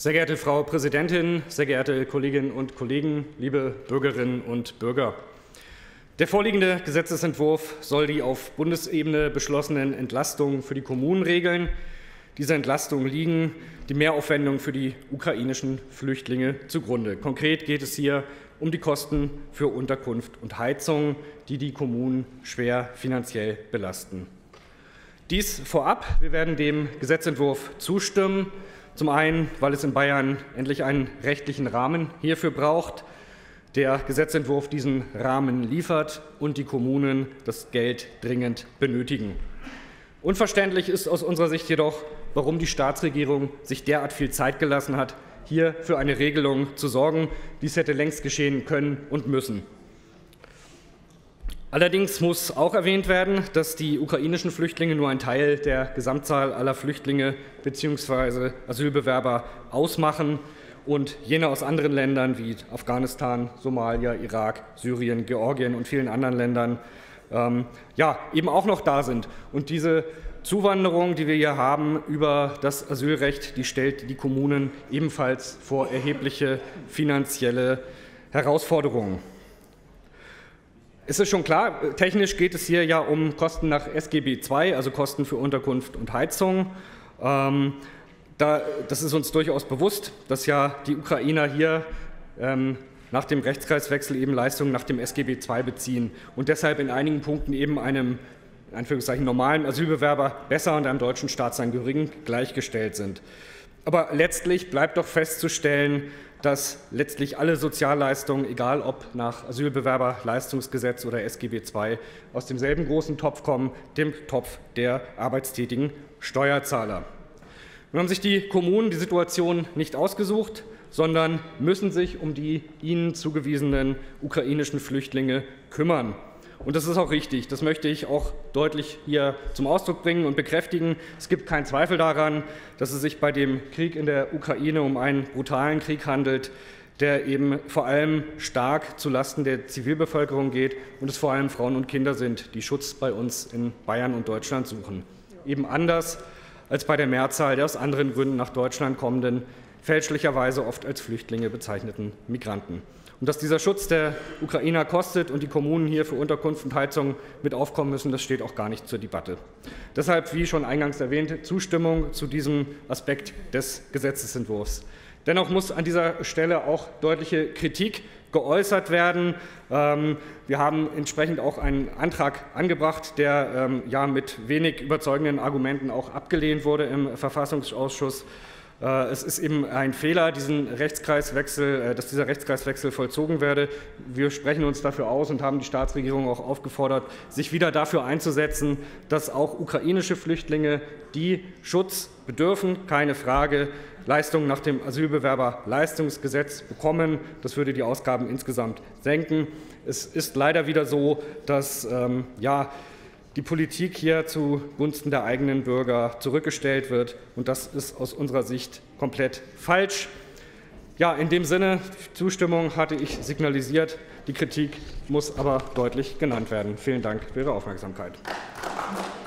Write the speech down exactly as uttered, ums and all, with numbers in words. Sehr geehrte Frau Präsidentin, sehr geehrte Kolleginnen und Kollegen, liebe Bürgerinnen und Bürger! Der vorliegende Gesetzentwurf soll die auf Bundesebene beschlossenen Entlastungen für die Kommunen regeln. Diese Entlastungen liegen die Mehraufwendung für die ukrainischen Flüchtlinge zugrunde. Konkret geht es hier um die Kosten für Unterkunft und Heizung, die die Kommunen schwer finanziell belasten. Dies vorab. Wir werden dem Gesetzentwurf zustimmen. Zum einen, weil es in Bayern endlich einen rechtlichen Rahmen hierfür braucht, der Gesetzentwurf diesen Rahmen liefert und die Kommunen das Geld dringend benötigen. Unverständlich ist aus unserer Sicht jedoch, warum die Staatsregierung sich derart viel Zeit gelassen hat, hier für eine Regelung zu sorgen. Dies hätte längst geschehen können und müssen. Allerdings muss auch erwähnt werden, dass die ukrainischen Flüchtlinge nur einen Teil der Gesamtzahl aller Flüchtlinge bzw. Asylbewerber ausmachen und jene aus anderen Ländern wie Afghanistan, Somalia, Irak, Syrien, Georgien und vielen anderen Ländern ähm, ja, eben auch noch da sind. Und diese Zuwanderung, die wir hier haben über das Asylrecht, die stellt die Kommunen ebenfalls vor erhebliche finanzielle Herausforderungen. Es ist schon klar, technisch geht es hier ja um Kosten nach S G B zwei, also Kosten für Unterkunft und Heizung. Ähm, da, das ist uns durchaus bewusst, dass ja die Ukrainer hier ähm, nach dem Rechtskreiswechsel eben Leistungen nach dem S G B zwei beziehen und deshalb in einigen Punkten eben einem in Anführungszeichen normalen Asylbewerber besser und einem deutschen Staatsangehörigen gleichgestellt sind. Aber letztlich bleibt doch festzustellen, dass letztlich alle Sozialleistungen, egal ob nach Asylbewerberleistungsgesetz oder S G B zwei, aus demselben großen Topf kommen, dem Topf der arbeitstätigen Steuerzahler. Nun haben sich die Kommunen die Situation nicht ausgesucht, sondern müssen sich um die ihnen zugewiesenen ukrainischen Flüchtlinge kümmern. Und das ist auch richtig. Das möchte ich auch deutlich hier zum Ausdruck bringen und bekräftigen. Es gibt keinen Zweifel daran, dass es sich bei dem Krieg in der Ukraine um einen brutalen Krieg handelt, der eben vor allem stark zulasten der Zivilbevölkerung geht und es vor allem Frauen und Kinder sind, die Schutz bei uns in Bayern und Deutschland suchen. Eben anders als bei der Mehrzahl der aus anderen Gründen nach Deutschland kommenden, fälschlicherweise oft als Flüchtlinge bezeichneten Migranten. Und dass dieser Schutz der Ukrainer kostet und die Kommunen hier für Unterkunft und Heizung mit aufkommen müssen, das steht auch gar nicht zur Debatte. Deshalb, wie schon eingangs erwähnt, Zustimmung zu diesem Aspekt des Gesetzentwurfs. Dennoch muss an dieser Stelle auch deutliche Kritik geäußert werden. Wir haben entsprechend auch einen Antrag angebracht, der ja mit wenig überzeugenden Argumenten auch abgelehnt wurde im Verfassungsausschuss. Es ist eben ein Fehler, diesen Rechtskreiswechsel, dass dieser Rechtskreiswechsel vollzogen werde. Wir sprechen uns dafür aus und haben die Staatsregierung auch aufgefordert, sich wieder dafür einzusetzen, dass auch ukrainische Flüchtlinge, die Schutz bedürfen, keine Frage, Leistungen nach dem Asylbewerberleistungsgesetz bekommen. Das würde die Ausgaben insgesamt senken. Es ist leider wieder so, dass ähm, ja, die Politik hier zugunsten der eigenen Bürger zurückgestellt wird, und das ist aus unserer Sicht komplett falsch. Ja, in dem Sinne, Zustimmung hatte ich signalisiert, die Kritik muss aber deutlich genannt werden. Vielen Dank für Ihre Aufmerksamkeit.